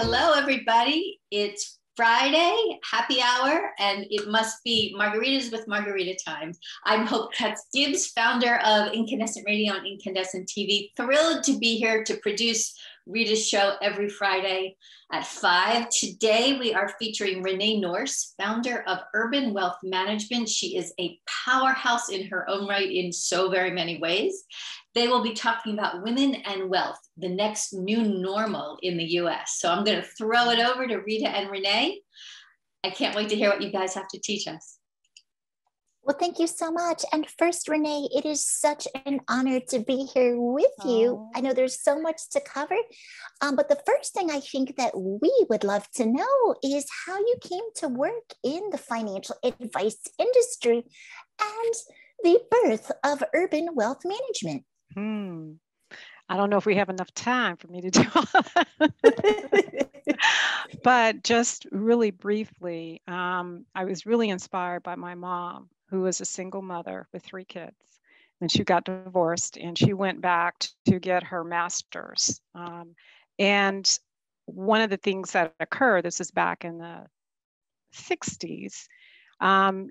Hello, everybody. It's Friday, happy hour, and it must be margaritas with margarita time. I'm Hope Katz Gibbs, founder of Incandescent Radio and Incandescent TV. Thrilled to be here to produce Rita's show every Friday at 5. Today, we are featuring René Nourse, founder of Urban Wealth Management. She is a powerhouse in her own right in so very many ways. They will be talking about women and wealth, the next new normal in the US. So I'm going to throw it over to Rita and René. I can't wait to hear what you guys have to teach us. Well, thank you so much. And first, René, it is such an honor to be here with you. I know there's so much to cover, but the first thing I think that we would love to know is how you came to work in the financial advice industry and the birth of Urban Wealth Management. I don't know if we have enough time for me to do all that. But just really briefly, I was really inspired by my mom, who was a single mother with 3 kids. And she got divorced and she went back to get her master's. And one of the things that occurred, this is back in the 60s,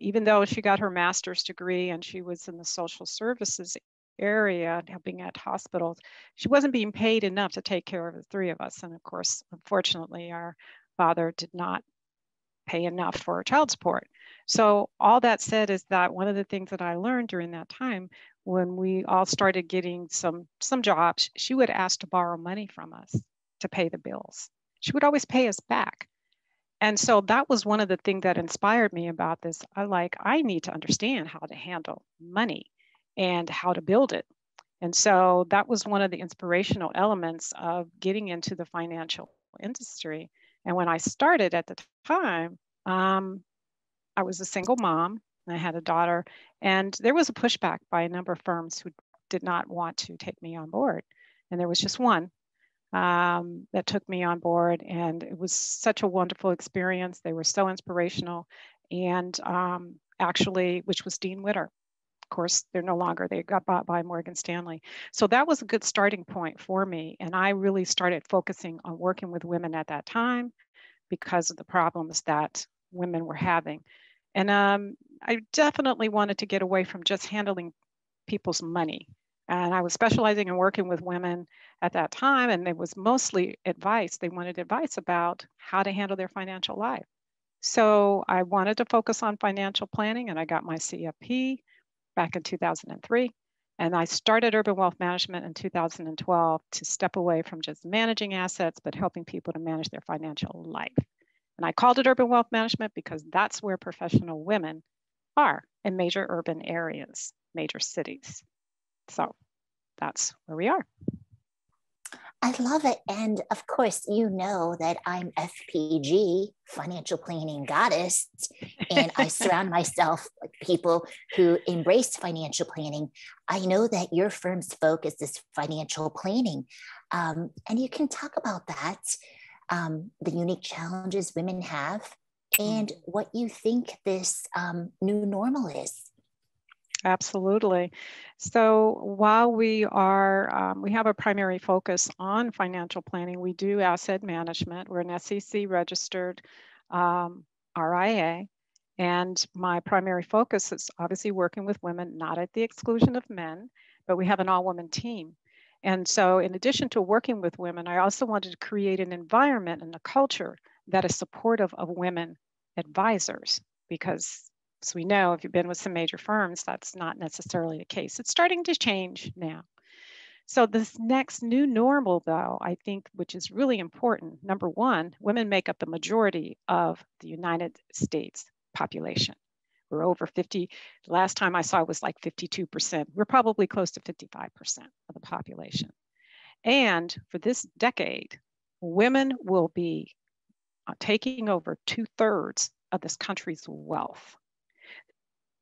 even though she got her master's degree and she was in the social services area helping at hospitals, she wasn't being paid enough to take care of the 3 of us. And of course, unfortunately, our father did not pay enough for child support. So all that said is that one of the things that I learned during that time, when we all started getting some jobs, she would ask to borrow money from us to pay the bills. She would always pay us back. And so that was one of the things that inspired me about this. I need to understand how to handle money and how to build it. And so that was one of the inspirational elements of getting into the financial industry. And when I started at the time, I was a single mom and I had a daughter, and there was a pushback by a number of firms who did not want to take me on board. And there was just one that took me on board, and it was such a wonderful experience. They were so inspirational, and actually, which was Dean Witter. Of course, they're no longer, they got bought by Morgan Stanley. So that was a good starting point for me. And I really started focusing on working with women at that time because of the problems that women were having. And I definitely wanted to get away from just handling people's money. And I was specializing in working with women at that time. And it was mostly advice. They wanted advice about how to handle their financial life. So I wanted to focus on financial planning, and I got my CFP back in 2003. And I started Urban Wealth Management in 2012 to step away from just managing assets, but helping people to manage their financial life. And I called it Urban Wealth Management because that's where professional women are in major urban areas, major cities. So that's where we are. I love it. And of course, you know that I'm FPG, financial planning goddess, and I surround myself with people who embrace financial planning. I know that your firm's focus is financial planning, and you can talk about that, the unique challenges women have, and what you think this new normal is. Absolutely. So while we are, we have a primary focus on financial planning, we do asset management. We're an SEC registered RIA. And my primary focus is obviously working with women, not at the exclusion of men, but we have an all-woman team. And so in addition to working with women, I also wanted to create an environment and a culture that is supportive of women advisors, because as we know, if you've been with some major firms, that's not necessarily the case. It's starting to change now. So this next new normal, though, I think, which is really important, number one, women make up the majority of the United States population. We're over 50. The last time I saw it was like 52%. We're probably close to 55% of the population. And for this decade, women will be taking over 2/3 of this country's wealth,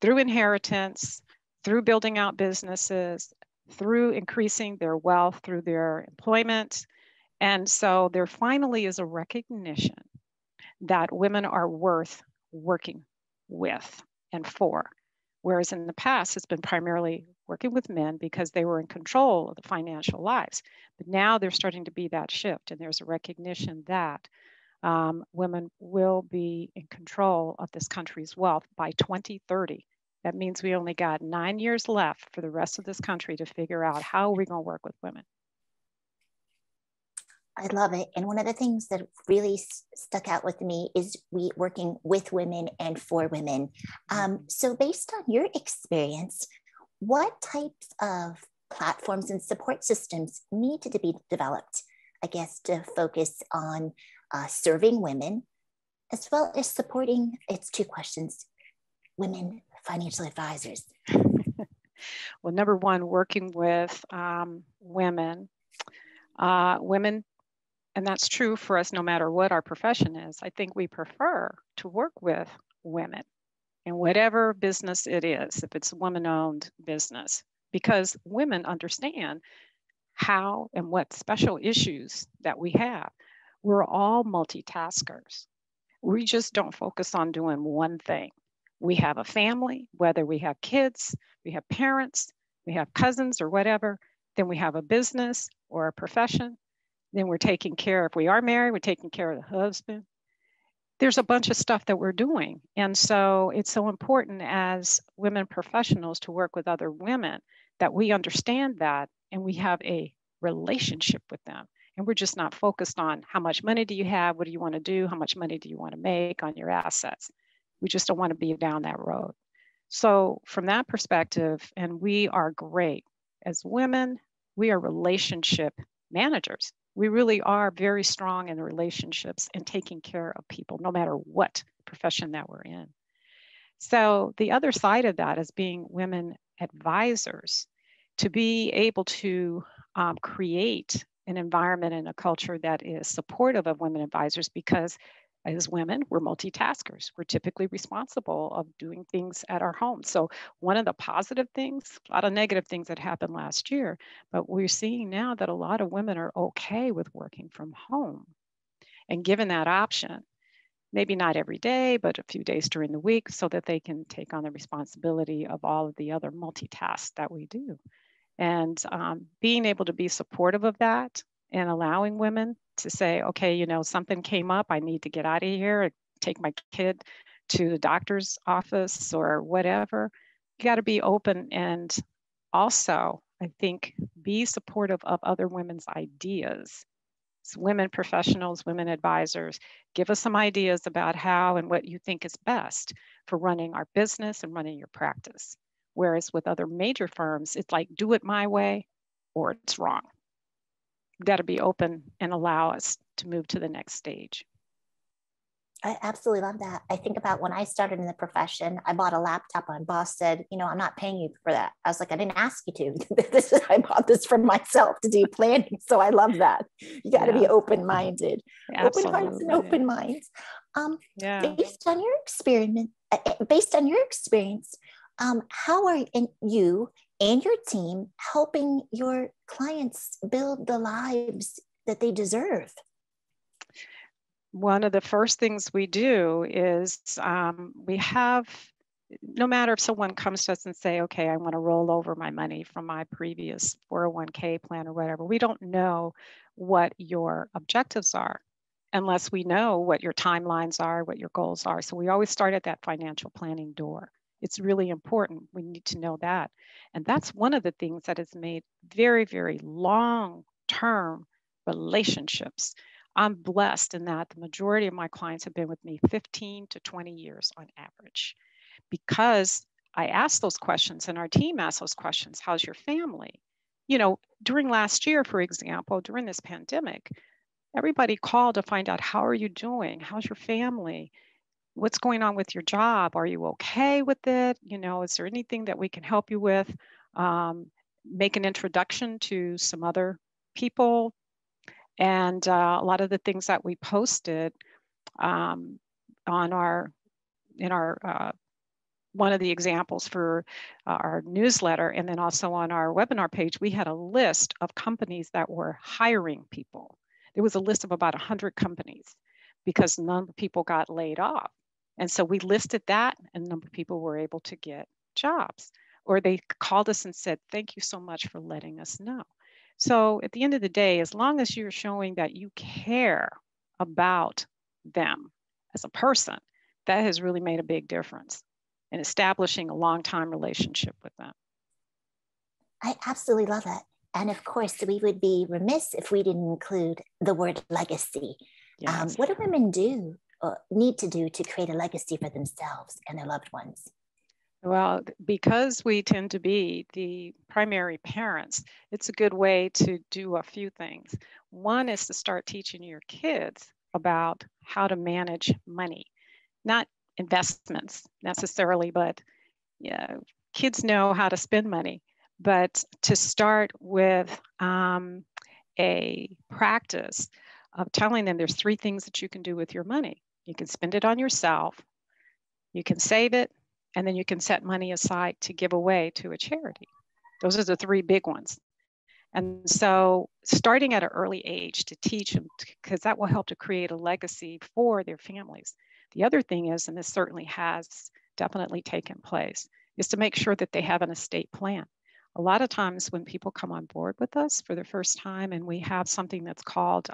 through inheritance, through building out businesses, through increasing their wealth, through their employment. And so there finally is a recognition that women are worth working with and for, whereas in the past, it's been primarily working with men because they were in control of the financial lives. But now there's starting to be that shift, and there's a recognition that women will be in control of this country's wealth by 2030. That means we only got 9 years left for the rest of this country to figure out how we're going to work with women. I love it. And one of the things that really stuck out with me is we working with women and for women. So based on your experience, what types of platforms and support systems need to be developed, I guess, to focus on serving women, as well as supporting, it's two questions, women financial advisors? Well, number one, working with women. And that's true for us no matter what our profession is. I think we prefer to work with women in whatever business it is, if it's a woman-owned business, because women understand how and what special issues that we have. We're all multitaskers. We just don't focus on doing one thing. We have a family, whether we have kids, we have parents, we have cousins or whatever, then we have a business or a profession. Then we're taking care, if we are married, we're taking care of the husband. There's a bunch of stuff that we're doing. And so it's so important as women professionals to work with other women that we understand that and we have a relationship with them. And we're just not focused on how much money do you have? What do you want to do? How much money do you want to make on your assets? We just don't want to be down that road. So from that perspective, and we are great as women, we are relationship managers. We really are very strong in relationships and taking care of people, no matter what profession that we're in. So the other side of that is being women advisors, to be able to create an environment and a culture that is supportive of women advisors, because as women, we're multitaskers. We're typically responsible of doing things at our home. So one of the positive things, a lot of negative things that happened last year, but we're seeing now that a lot of women are okay with working from home. And given that option, maybe not every day, but a few days during the week, so that they can take on the responsibility of all of the other multitasks that we do. And being able to be supportive of that and allowing women to say, okay, you know, something came up, I need to get out of here and take my kid to the doctor's office or whatever. You got to be open, and also, I think, be supportive of other women's ideas. So women professionals, women advisors, give us some ideas about how and what you think is best for running our business and running your practice. Whereas with other major firms, it's like, do it my way or it's wrong. We've got to be open and allow us to move to the next stage. I absolutely love that. I think about when I started in the profession, I bought a laptop and boss said, you know, I'm not paying you for that. I was like, I didn't ask you to. I bought this for myself to do planning. So I love that. You got to be open-minded. Absolutely. Open hearts and open minds. Based on your experience, how are you and your team helping your clients build the lives that they deserve? One of the first things we do is we have, no matter if someone comes to us and say, okay, I want to roll over my money from my previous 401k plan or whatever, we don't know what your objectives are unless we know what your timelines are, what your goals are. So we always start at that financial planning door. It's really important. We need to know that. And that's one of the things that has made very, very long-term relationships. I'm blessed in that the majority of my clients have been with me 15 to 20 years on average, because I ask those questions and our team asks those questions. How's your family? You know, during last year, for example, during this pandemic, everybody called to find out, how are you doing? How's your family? What's going on with your job? Are you okay with it? You know, is there anything that we can help you with? Make an introduction to some other people. And a lot of the things that we posted one of the examples for our newsletter, and then also on our webinar page, we had a list of companies that were hiring people. There was a list of about 100 companies because number of people got laid off. And so we listed that, and a number of people were able to get jobs. or they called us and said, thank you so much for letting us know. So at the end of the day, as long as you're showing that you care about them as a person, that has really made a big difference in establishing a long-time relationship with them. I absolutely love it. And of course, we would be remiss if we didn't include the word legacy. Yes. What do women do or need to do to create a legacy for themselves and their loved ones? Well, because we tend to be the primary parents, it's a good way to do a few things. One is to start teaching your kids about how to manage money, not investments necessarily, but kids know how to spend money. But to start with a practice of telling them there's three things that you can do with your money. You can spend it on yourself, you can save it, and then you can set money aside to give away to a charity. Those are the three big ones. And so starting at an early age to teach them, because that will help to create a legacy for their families. The other thing is, and this certainly has definitely taken place, is to make sure that they have an estate plan. A lot of times when people come on board with us for the first time, and we have something that's called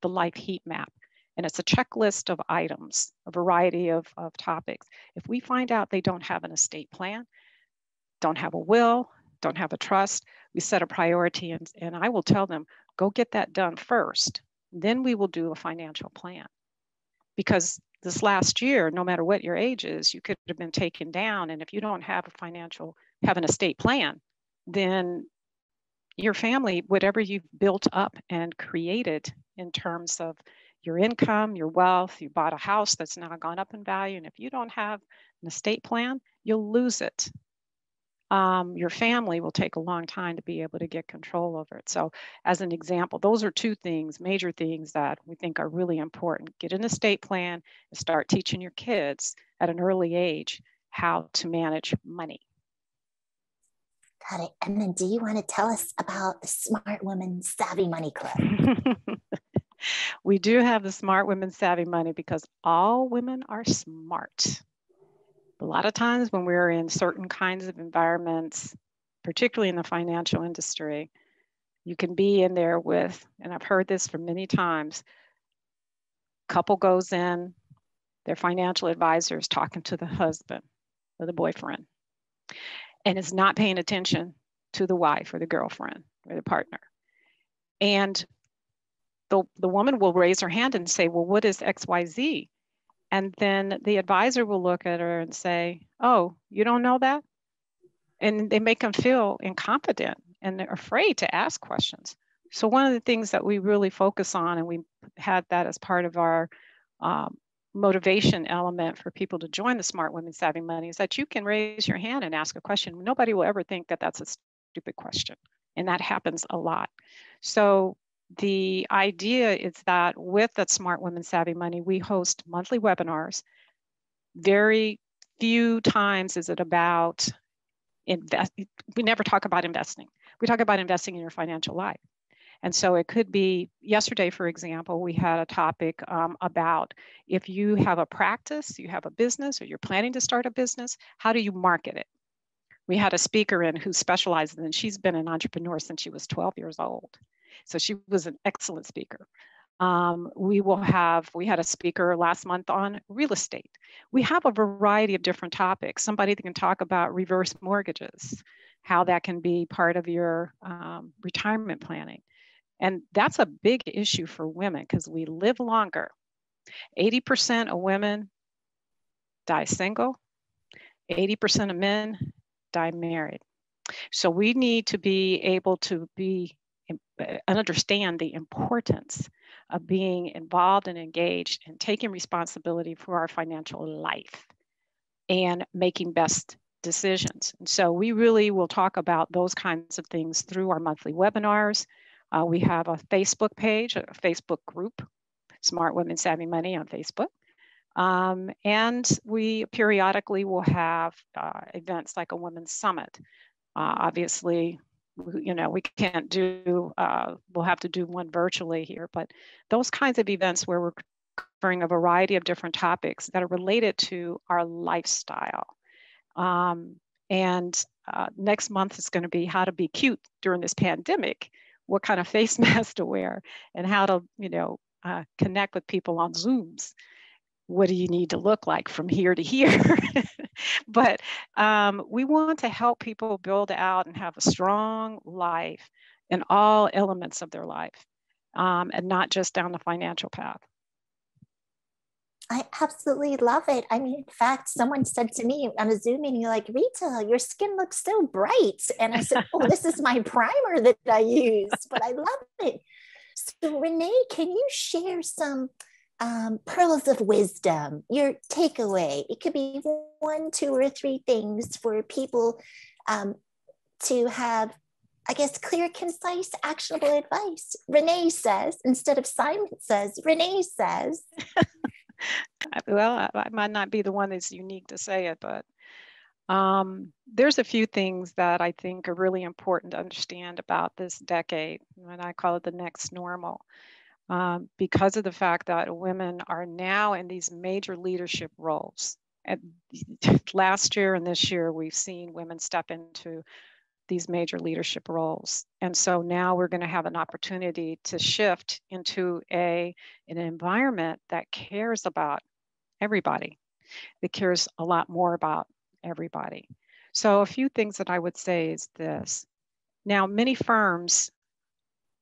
the life heat map, and it's a checklist of items, a variety of topics. If we find out they don't have an estate plan, don't have a will, don't have a trust, we set a priority, and I will tell them, go get that done first. Then we will do a financial plan. Because this last year, no matter what your age is, you could have been taken down. And if you don't have a have an estate plan, then your family, whatever you've built up and created in terms of your income, your wealth, you bought a house that's now gone up in value. And if you don't have an estate plan, you'll lose it. Your family will take a long time to be able to get control over it. So as an example, those are two things, major things that we think are really important. Get an estate plan and start teaching your kids at an early age how to manage money. Got it. And then do you want to tell us about the Smart Women Savvy Money Club? We do have the Smart Women Savvy Money because all women are smart. A lot of times when we're in certain kinds of environments, particularly in the financial industry, you can be in there with, and I've heard this from many times, couple goes in, their financial advisor is talking to the husband or the boyfriend and is not paying attention to the wife or the girlfriend or the partner. And the woman will raise her hand and say, well, what is XYZ? And then the advisor will look at her and say, oh, you don't know that? And they make them feel incompetent and they're afraid to ask questions. So one of the things that we really focus on, and we had that as part of our motivation element for people to join the Smart Women Savvy Money, is that you can raise your hand and ask a question. Nobody will ever think that that's a stupid question. And that happens a lot. So the idea is that with that Smart Women Savvy Money, we host monthly webinars. Very few times is it about invest. We never talk about investing. We talk about investing in your financial life. And so it could be, yesterday, for example, we had a topic about if you have a practice, you have a business, or you're planning to start a business, how do you market it? We had a speaker in who specializes, and she's been an entrepreneur since she was 12 years old. So she was an excellent speaker. We had a speaker last month on real estate. We have a variety of different topics. Somebody that can talk about reverse mortgages, how that can be part of your retirement planning. And that's a big issue for women because we live longer. 80% of women die single. 80% of men die married. So we need to be able to be and understand the importance of being involved and engaged and taking responsibility for our financial life and making best decisions. And so we really will talk about those kinds of things through our monthly webinars. We have a Facebook page, a Facebook group, Smart Women Savvy Money on Facebook. And we periodically will have events like a women's summit. Obviously, you know, we can't do, we'll have to do one virtually here, but those kinds of events where we're covering a variety of different topics that are related to our lifestyle. And Next month is going to be how to be cute during this pandemic, what kind of face mask to wear, and how to, connect with people on Zooms. What do you need to look like from here to here? But we want to help people build out and have a strong life in all elements of their life, and not just down the financial path. I absolutely love it. I mean, in fact, someone said to me on a Zoom meeting, like, Rita, your skin looks so bright. And I said, oh, this is my primer that I use, but I love it. So Renee, can you share some pearls of wisdom, your takeaway? It could be one, two, or three things for people to have, I guess, clear, concise, actionable advice. Renee says, instead of Simon says, Renee says. Well, I might not be the one that's unique to say it, but there's a few things that I think are really important to understand about this decade, and I call it the next normal, because of the fact that women are now in these major leadership roles. And last year and this year, we've seen women step into these major leadership roles. And so now we're going to have an opportunity to shift into an environment that cares about everybody, that cares a lot more about everybody. So a few things that I would say is this. Now, many firms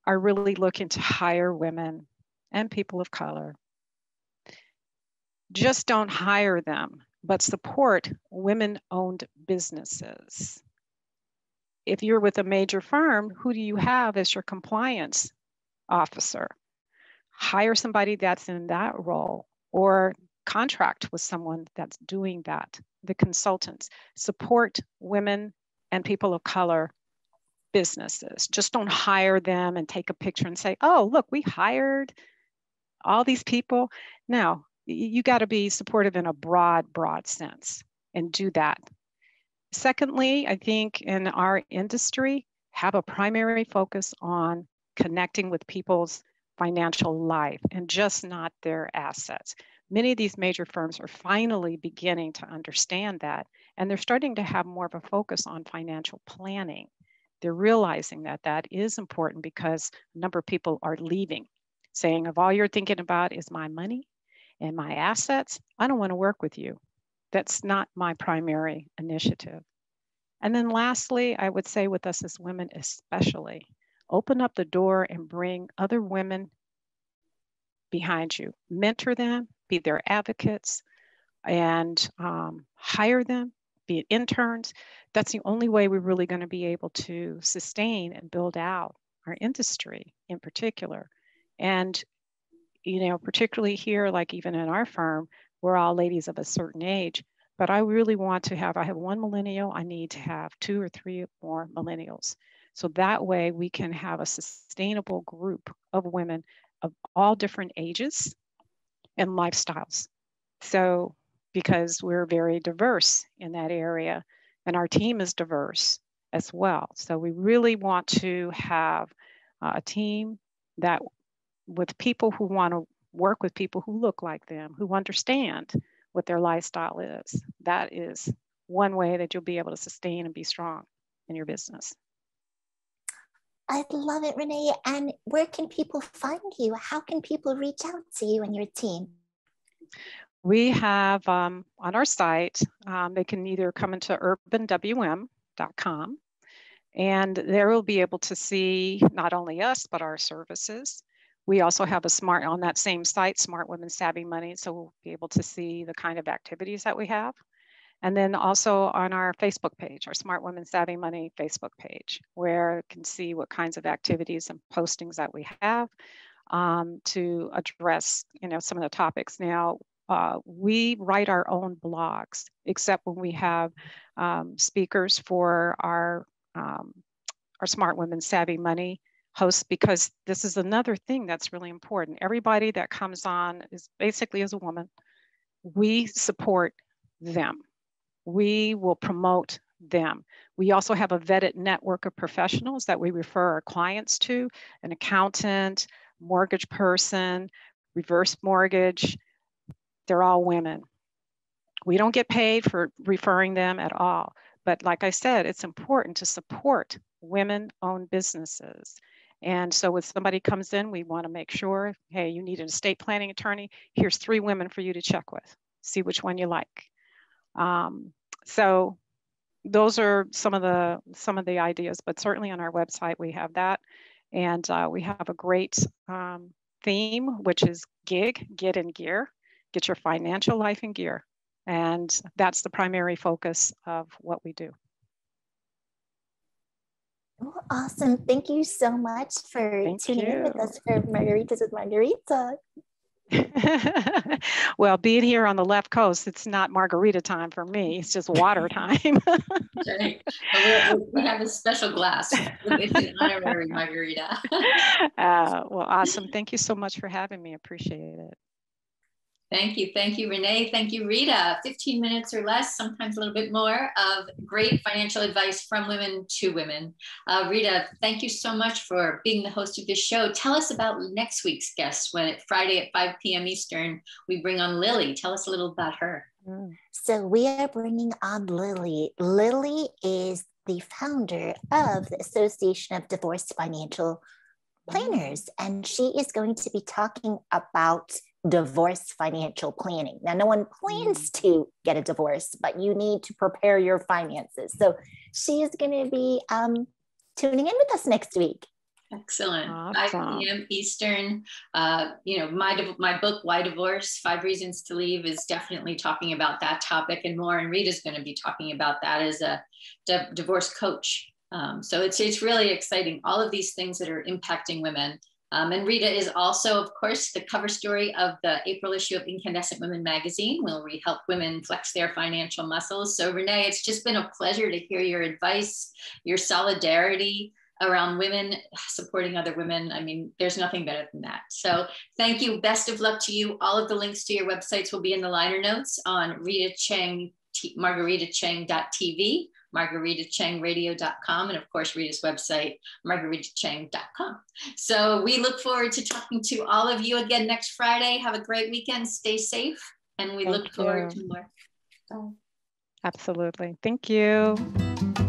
are really looking to hire women and people of color. Just don't hire them, but support women-owned businesses. If you're with a major firm, who do you have as your compliance officer? Hire somebody that's in that role, or contract with someone that's doing that, the consultants. Support women and people of color businesses. Just don't hire them and take a picture and say, oh, look, we hired all these people. Now, you got to be supportive in a broad sense and do that. Secondly, I think in our industry, have a primary focus on connecting with people's financial life and just not their assets. Many of these major firms are finally beginning to understand that, and they're starting to have more of a focus on financial planning. They're realizing that that is important because a number of people are leaving, saying, if all you're thinking about is my money and my assets, I don't want to work with you. That's not my primary initiative. And then lastly, I would say with us as women especially, open up the door and bring other women behind you. Mentor them, be their advocates, and hire them, be interns. That's the only way we're really going to be able to sustain and build out our industry in particular. And, particularly here, like even in our firm, we're all ladies of a certain age, but I really want to have, I have one millennial, I need to have 2 or 3 more millennials. So that way we can have a sustainable group of women of all different ages and lifestyles. So, because we're very diverse in that area and our team is diverse as well. So we really want to have a team that with people who want to work with people who look like them, who understand what their lifestyle is. That is one way that you'll be able to sustain and be strong in your business. I love it, Renee. And where can people find you? How can people reach out to you and your team? We have on our site, they can either come into urbanwm.com, and there will be able to see not only us, but our services. We also have on that same site, Smart Women Savvy Money, so we'll be able to see the kind of activities that we have. And then also on our Facebook page, our Smart Women Savvy Money Facebook page, where you can see what kinds of activities and postings that we have to address, some of the topics. Now, we write our own blogs, except when we have speakers for our Smart Women Savvy Money hosts, because this is another thing that's really important. Everybody that comes on is basically as a woman. We support them. We will promote them. We also have a vetted network of professionals that we refer our clients to, an accountant, mortgage person, reverse mortgage. They're all women. We don't get paid for referring them at all, But like I said, it's important to support women-owned businesses. And so when somebody comes in, we want to make sure, hey, you need an estate planning attorney. Here's 3 women for you to check with. See which one you like. So those are some of the ideas, but certainly on our website, we have that. And we have a great theme, which is GIG, get in gear, get your financial life in gear. And that's the primary focus of what we do. Well, awesome. Thank you so much for tuning in with us for Margaritas with Margarita. Well, being here on the left coast, it's not margarita time for me. It's just water time. Right. We have a special glass. It's an honorary margarita. Well, awesome. Thank you so much for having me. Appreciate it. Thank you. Thank you, Renee. Thank you, Rita. 15 minutes or less, sometimes a little bit more, of great financial advice from women to women. Rita, thank you so much for being the host of this show. Tell us about next week's guest when Friday at 5 p.m. Eastern, we bring on Lily. Tell us a little about her. So we are bringing on Lily. Lily is the founder of the Association of Divorced Financial Planners, and she is going to be talking about divorce financial planning. Now, no one plans to get a divorce, but you need to prepare your finances. So she is going to be tuning in with us next week. Excellent. Awesome. 5 p.m. Eastern. You know, my book, Why Divorce? 5 Reasons to Leave, is definitely talking about that topic and more. And Rita's going to be talking about that as a divorce coach. So it's really exciting. All of these things that are impacting women. And Rita is also, of course, the cover story of the April issue of Incandescent Women Magazine, where we help women flex their financial muscles. So Renee, it's just been a pleasure to hear your advice, your solidarity around women supporting other women. I mean, there's nothing better than that. So thank you. Best of luck to you. All of the links to your websites will be in the liner notes on Rita Cheng, margaritacheng.tv, margaritachengradio.com, and of course Rita's website, margaritacheng.com. So we look forward to talking to all of you again next Friday. Have a great weekend, stay safe, and we look forward to more. Bye. Absolutely. Thank you.